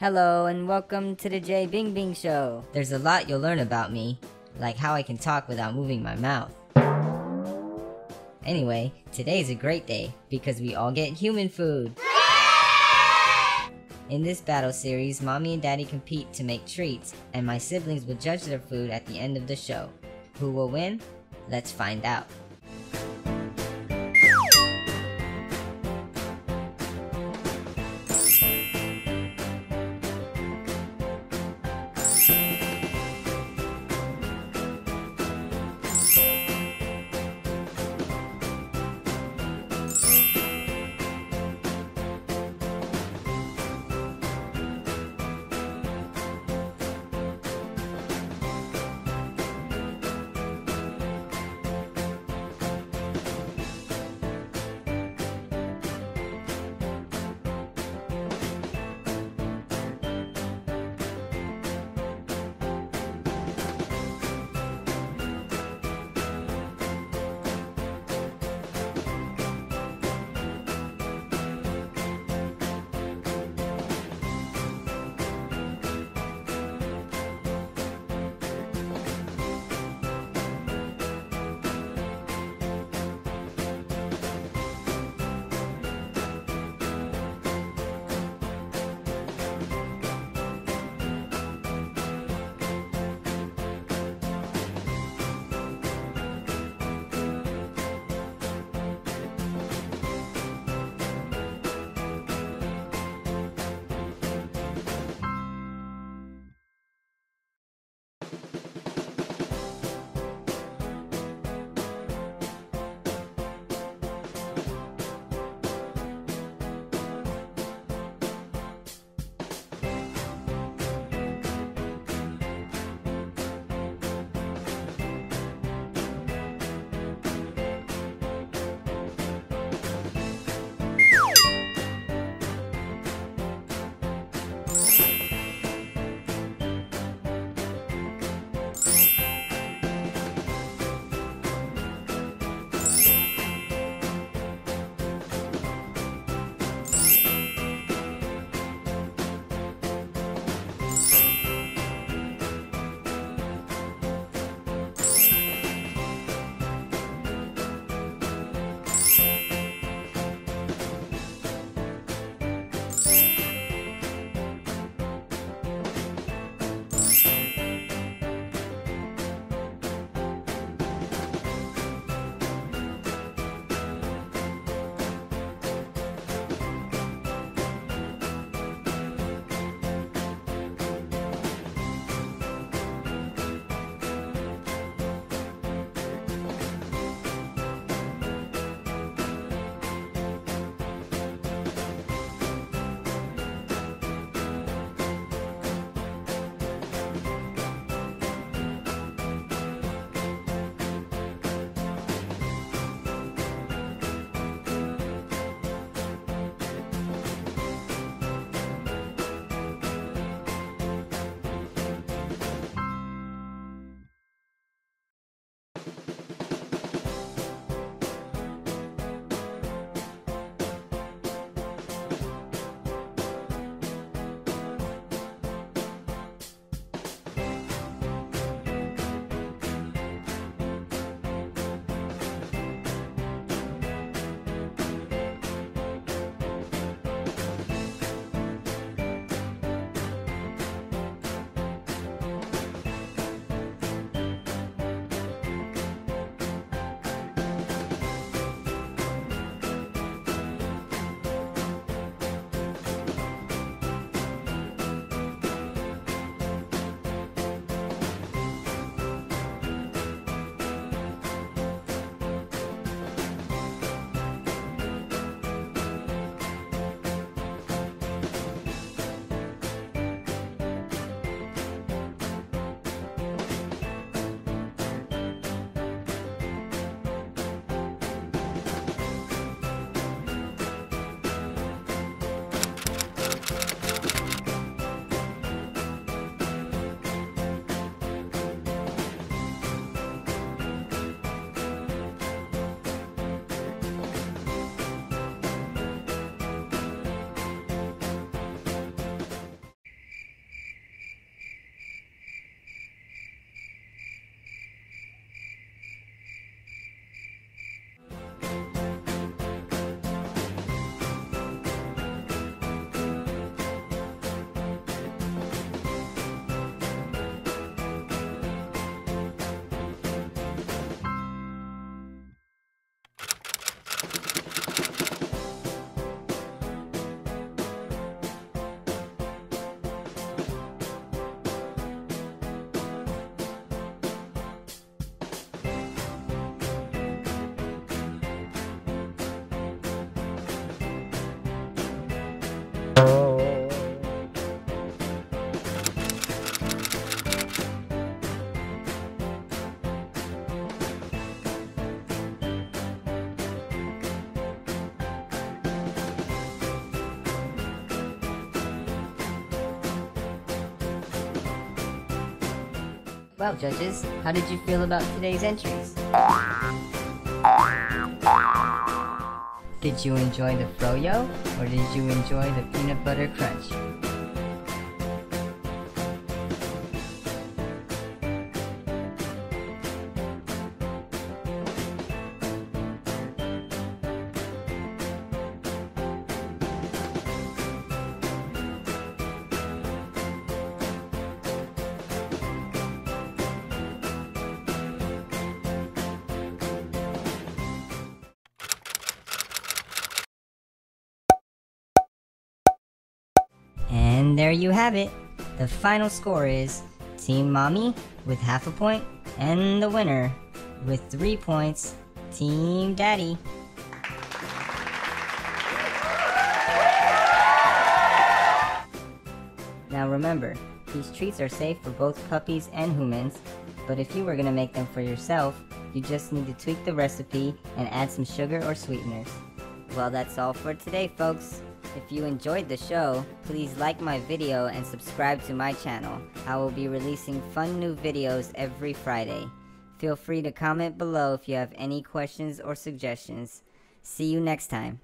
Hello and welcome to the Jay Bing Bing Show. There's a lot you'll learn about me, like how I can talk without moving my mouth. Anyway, today's a great day because we all get human food. In this battle series, Mommy and Daddy compete to make treats, and my siblings will judge their food at the end of the show. Who will win? Let's find out. Well, judges, how did you feel about today's entries? Did you enjoy the froyo, or did you enjoy the peanut butter crunch? And there you have it. The final score is Team Mommy with half a point, and the winner with 3 points, Team Daddy. Now remember, these treats are safe for both puppies and humans, but if you were gonna make them for yourself, you just need to tweak the recipe and add some sugar or sweeteners. Well, that's all for today, folks. If you enjoyed the show, please like my video and subscribe to my channel. I will be releasing fun new videos every Friday. Feel free to comment below if you have any questions or suggestions. See you next time.